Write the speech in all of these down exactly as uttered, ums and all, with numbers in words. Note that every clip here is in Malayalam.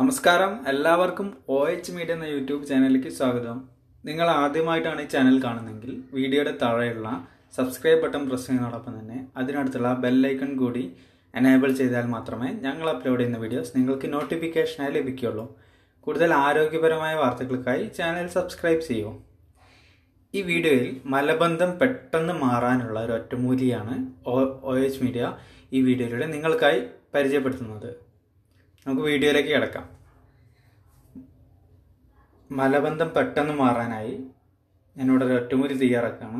നമസ്കാരം എല്ലാവർക്കും O A H മീഡിയ എന്ന യൂട്യൂബ് ചാനലിലേക്ക് സ്വാഗതം. നിങ്ങൾ ആദ്യമായിട്ടാണ് ഈ ചാനൽ കാണുന്നതെങ്കിൽ വീഡിയോയുടെ താഴെയുള്ള സബ്സ്ക്രൈബ് ബട്ടൺ പ്രസ് ചെയ്യുന്നതോടൊപ്പം തന്നെ അതിനടുത്തുള്ള ബെൽ ഐക്കൺ കൂടി എനേബിൾ ചെയ്താൽ മാത്രമേ ഞങ്ങൾ അപ്ലോഡ് ചെയ്യുന്ന വീഡിയോസ് നിങ്ങൾക്ക് നോട്ടിഫിക്കേഷനായി ലഭിക്കുകയുള്ളൂ. കൂടുതൽ ആരോഗ്യപരമായ വാർത്തകൾക്കായി ചാനൽ സബ്സ്ക്രൈബ് ചെയ്യൂ. ഈ വീഡിയോയിൽ മലബന്ധം പെട്ടെന്ന് മാറാനുള്ള ഒരു ഒറ്റമൂലിയാണ് O A H മീഡിയ ഈ വീഡിയോയിലൂടെ നിങ്ങൾക്കായി പരിചയപ്പെടുത്തുന്നത്. നമുക്ക് വീഡിയോയിലേക്ക് കിടക്കാം. മലബന്ധം പെട്ടെന്ന് മാറാനായി ഞാനിവിടെ ഒരു ഒറ്റമൂലി തയ്യാറാക്കുകയാണ്.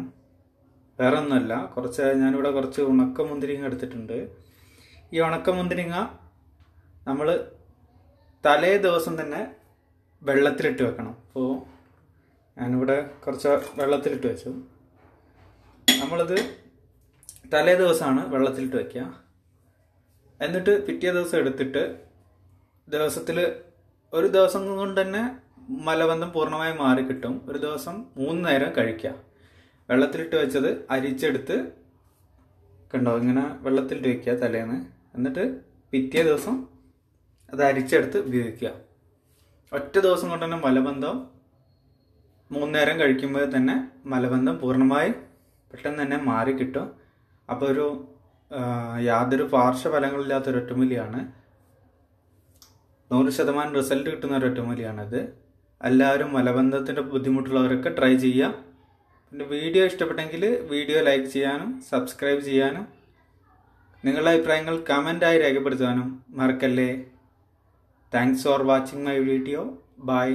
വേറെ ഒന്നുമല്ല, കുറച്ച് ഞാനിവിടെ കുറച്ച് ഉണക്കമുന്തിരിങ്ങ എടുത്തിട്ടുണ്ട്. ഈ ഉണക്കമുന്തിരിങ്ങ നമ്മൾ തലേ ദിവസം തന്നെ വെള്ളത്തിലിട്ട് വെക്കണം. അപ്പോൾ ഞാനിവിടെ കുറച്ച് വെള്ളത്തിലിട്ട് വെച്ചു. നമ്മളിത് തലേ ദിവസമാണ് വെള്ളത്തിലിട്ട് വയ്ക്കുക. എന്നിട്ട് പിറ്റേ ദിവസം എടുത്തിട്ട് ദിവസത്തിൽ ഒരു ദിവസം കൊണ്ട് തന്നെ മലബന്ധം പൂർണ്ണമായി മാറി കിട്ടും. ഒരു ദിവസം മൂന്ന് നേരം കഴിക്കുക. വെള്ളത്തിലിട്ട് വെച്ചത് അരിച്ചെടുത്ത് കണ്ടാവും, ഇങ്ങനെ വെള്ളത്തിലിട്ട് വയ്ക്കുക തലേന്ന്. എന്നിട്ട് പിറ്റേ ദിവസം അത് അരിച്ചെടുത്ത് ഉപയോഗിക്കുക. ഒറ്റ ദിവസം കൊണ്ട് തന്നെ മലബന്ധം മൂന്ന് നേരം കഴിക്കുമ്പോൾ തന്നെ മലബന്ധം പൂർണ്ണമായി പെട്ടെന്ന് തന്നെ മാറി കിട്ടും. അപ്പോൾ ഒരു യാതൊരു പാർശ്വഫലങ്ങളില്ലാത്തൊരു ഒറ്റമൂലിയാണ്. നൂറ് ശതമാനം റിസൾട്ട് കിട്ടുന്ന ഒരു ഒറ്റമൂലിയാണിത്. എല്ലാവരും മലബന്ധത്തിൻ്റെ ബുദ്ധിമുട്ടുള്ളവരൊക്കെ ട്രൈ ചെയ്യുക. പിന്നെ വീഡിയോ ഇഷ്ടപ്പെട്ടെങ്കിൽ വീഡിയോ ലൈക്ക് ചെയ്യാനും സബ്സ്ക്രൈബ് ചെയ്യാനും നിങ്ങളുടെ അഭിപ്രായങ്ങൾ കമൻറ്റായി രേഖപ്പെടുത്താനും മറക്കല്ലേ. Thanks for watching my video. By.